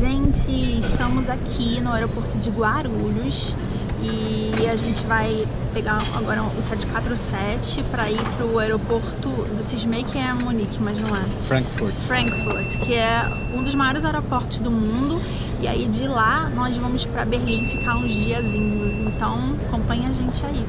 Gente, estamos aqui no aeroporto de Guarulhos e a gente vai pegar agora o 747 para ir para o aeroporto do Cismei, que é Munique, mas não é? Frankfurt. Frankfurt, que é um dos maiores aeroportos do mundo. E aí de lá nós vamos para Berlim ficar uns diazinhos, então acompanha a gente aí.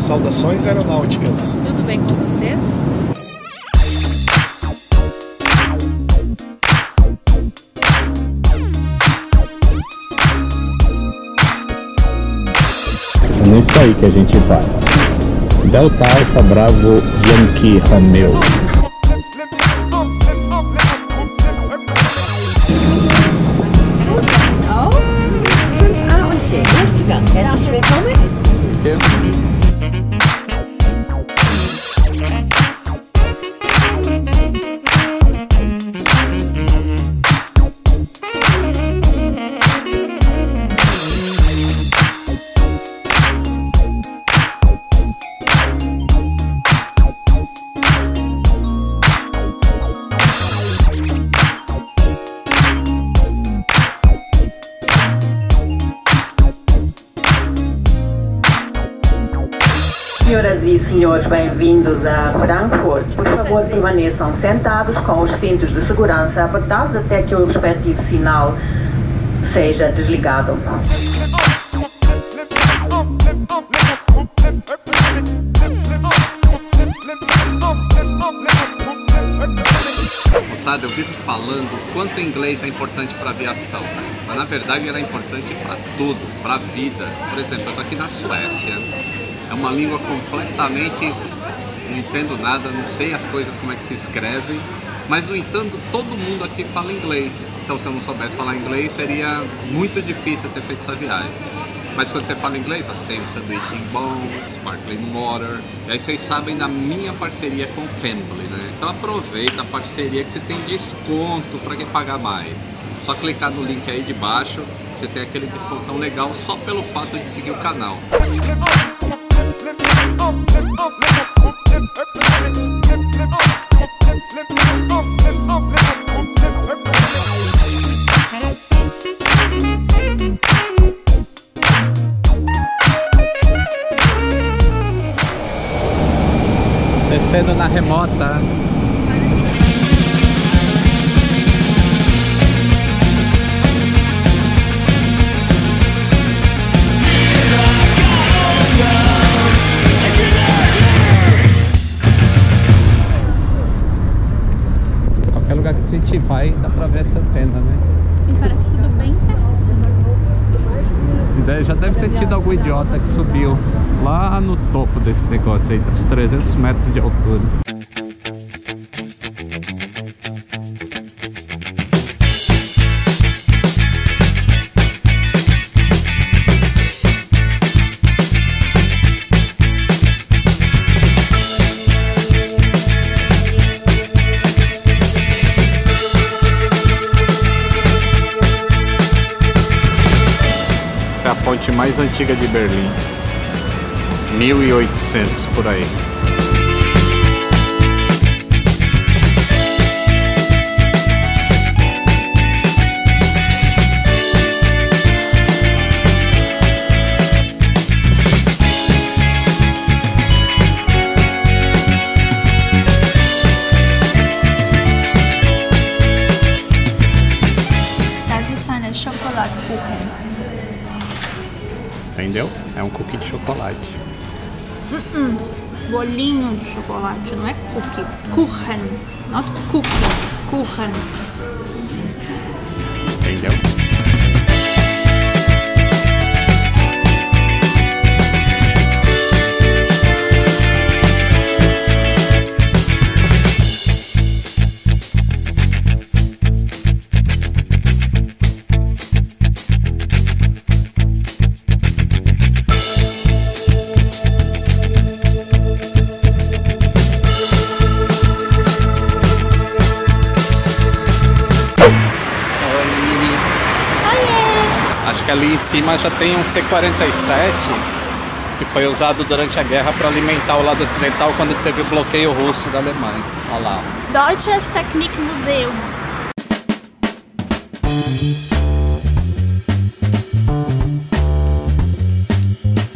Saudações aeronáuticas! Tudo bem com vocês? É nisso aí que a gente vai. Delta Alpha Bravo Yankee Romeo. Cinco A um C. Erster Gang. Herzlich willkommen. Senhoras e senhores, bem-vindos a Frankfurt. Por favor, permaneçam sentados com os cintos de segurança apertados até que o respectivo sinal seja desligado. Moçada, eu vivo falando o quanto o inglês é importante para a aviação, mas na verdade ela é importante para tudo, para a vida. Por exemplo, eu estou aqui na Suécia. É uma língua completamente, não entendo nada, não sei as coisas como é que se escrevem, mas no entanto todo mundo aqui fala inglês, então se eu não soubesse falar inglês seria muito difícil ter feito essa viagem. Mas quando você fala inglês, você tem um sanduíche bom, sparkling water, e aí vocês sabem da minha parceria com o Cambly, né? Então aproveita a parceria que você tem desconto para quem pagar mais. Só clicar no link aí de baixo, você tem aquele descontão legal só pelo fato de seguir o canal. Descendo na remota. A gente vai, dá pra ver essa antena, né? E parece tudo bem pertinho. Já deve ter tido algum idiota que subiu lá no topo desse negócio aí, uns 300 metros de altura. Ponte mais antiga de Berlim, 1800 por aí. Entendeu? É um cookie de chocolate. Bolinho de chocolate, não é cookie. Kuchen, not cookie. Kuchen. Entendeu? Acho que ali em cima já tem um C-47 que foi usado durante a guerra para alimentar o lado ocidental quando teve o bloqueio russo da Alemanha. Olha lá. Deutsche Technik Museum.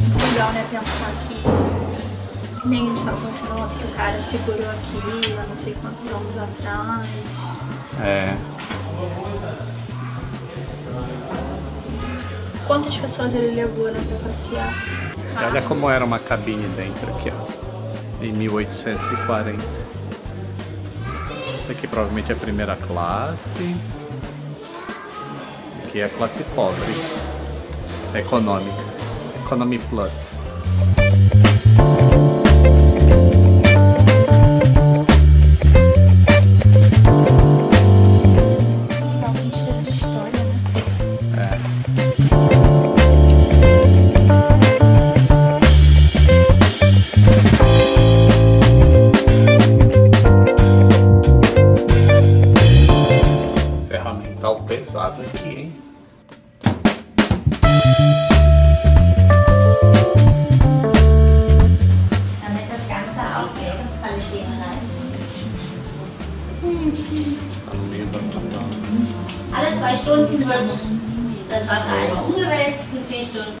Muito legal, né, pensar que nem a gente estava conversando ontem, que o cara segurou aquilo há não sei quantos anos atrás. É. Quantas pessoas ele levou, né, pra passear? Ah. Olha como era uma cabine dentro aqui, ó. Em 1840. Isso aqui provavelmente é a primeira classe. Aqui é a classe pobre. Econômica. Economy Plus. Pesado aqui, hein? Alle 2 Stunden wird das Wasser einmal umgewälzt für 4 Stunden.